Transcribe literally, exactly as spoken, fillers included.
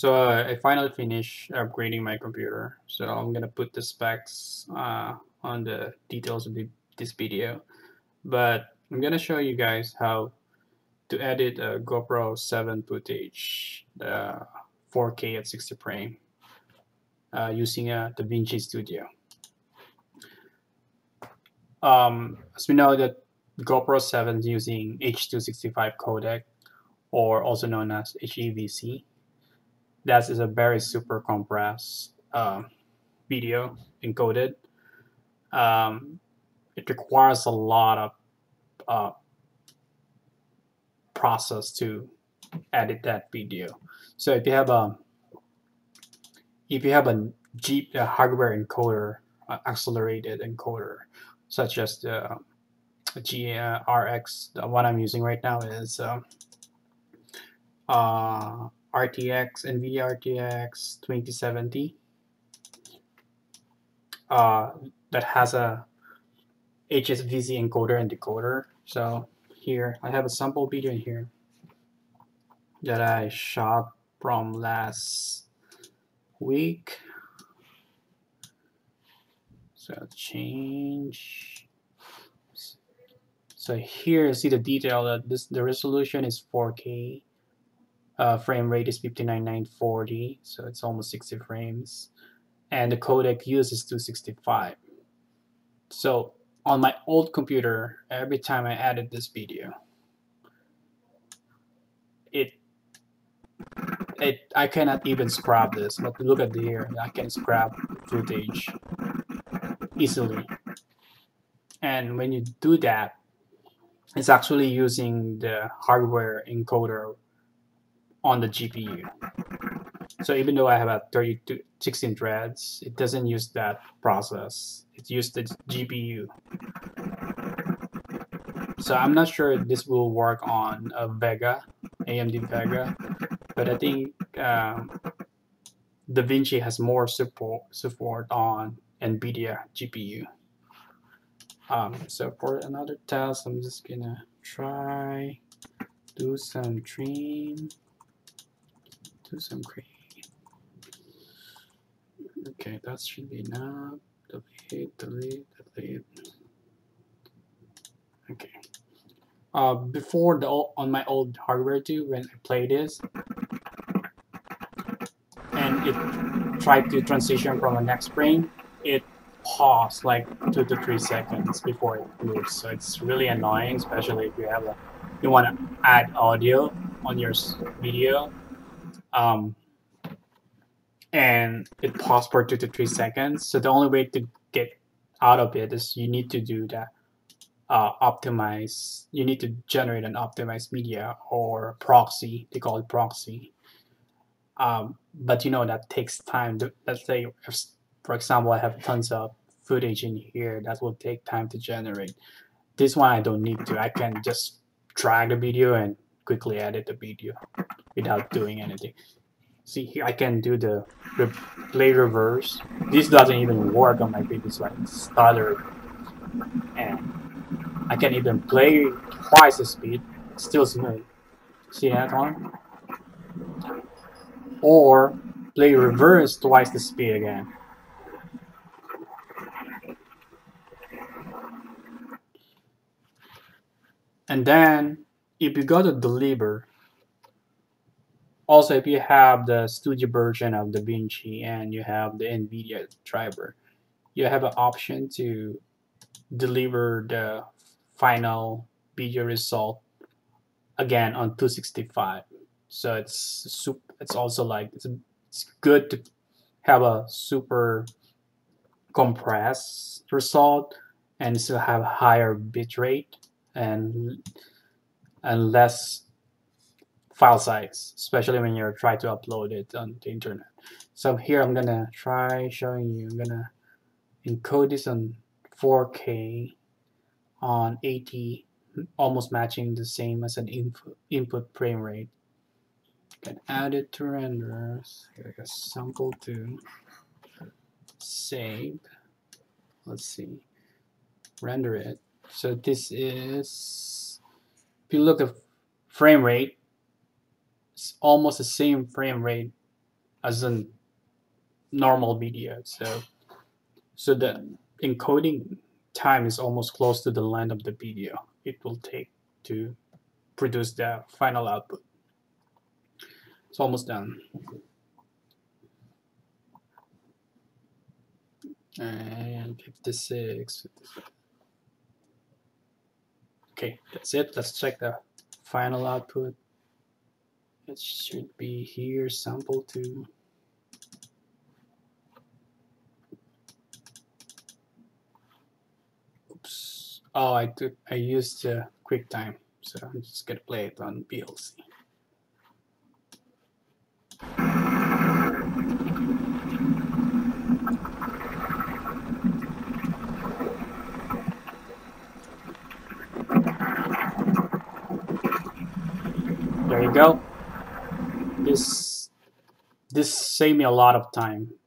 So uh, I finally finished upgrading my computer. So I'm gonna put the specs uh, on the details of the, this video, but I'm gonna show you guys how to edit a uh, GoPro seven footage, uh, four K at sixty frame, uh, using a DaVinci Studio. Um, as we know, that GoPro seven is using H two sixty-five codec, or also known as H E V C. That is a very super compressed uh, video encoded. Um, it requires a lot of uh, process to edit that video. So if you have a if you have a Jeep a hardware encoder, uh, accelerated encoder, such as the G R X, the one I'm using right now is uh, uh, R T X, NVIDIA R T X twenty seventy, uh, that has a H E V C encoder and decoder. So here I have a sample video in here that I shot from last week. So I'll change. So here you see the detail that this the resolution is four K. Uh, frame rate is fifty-nine nine forty, so it's almost sixty frames, and the codec used is two sixty-five. So on my old computer, every time I added this video, it it I cannot even scrap this. But look at here, I can scrap footage easily. And when you do that, it's actually using the hardware encoder on the G P U. So even though I have a thirty-two sixteen threads, it doesn't use that process. It used the G P U. So I'm not sure this will work on a Vega, A M D Vega, but I think um, DaVinci has more support support on NVIDIA G P U. Um, so for another test, I'm just gonna try do some trim. Do some cream. Okay, that should be enough. Delete, delete, delete. Okay. Uh, before the old, on my old hardware too, when I played this, and it tried to transition from the next frame, it paused like two to three seconds before it moves. So it's really annoying, especially if you have a you want to add audio on your video. Um, and it paused for two to three seconds. So the only way to get out of it is you need to do that uh, optimize. You need to generate an optimized media or proxy. They call it proxy. Um, but you know that takes time. To, let's say, if, for example, I have tons of footage in here that will take time to generate. This one I don't need to. I can just drag the video and quickly edit the video without doing anything. See here, I can do the re play reverse. This doesn't even work on my previous one. It's stuttered, and I can even play twice the speed. It's still smooth. See that one? Or play reverse twice the speed again. And then if you go to deliver. Also, if you have the studio version of DaVinci and you have the NVIDIA driver, you have an option to deliver the final video result again on two sixty-five. So it's super, it's also like it's, it's good to have a super compressed result and still have higher bitrate and and less file size, especially when you're trying to upload it on the internet. So here I'm gonna try showing you. I'm gonna encode this on four K on eighty, almost matching the same as an input input frame rate. Can add it to render. Here I got sample to save. Let's see, render it. So this is, if you look at frame rate, it's almost the same frame rate as in normal media. So, so the encoding time is almost close to the length of the video it will take to produce the final output. It's almost done. And fifty-six. Okay, that's it. Let's check the final output. It should be here, sample two. Oops. Oh, I took, I used uh, QuickTime, so I'm just gonna play it on V L C. There you go. This this saved me a lot of time.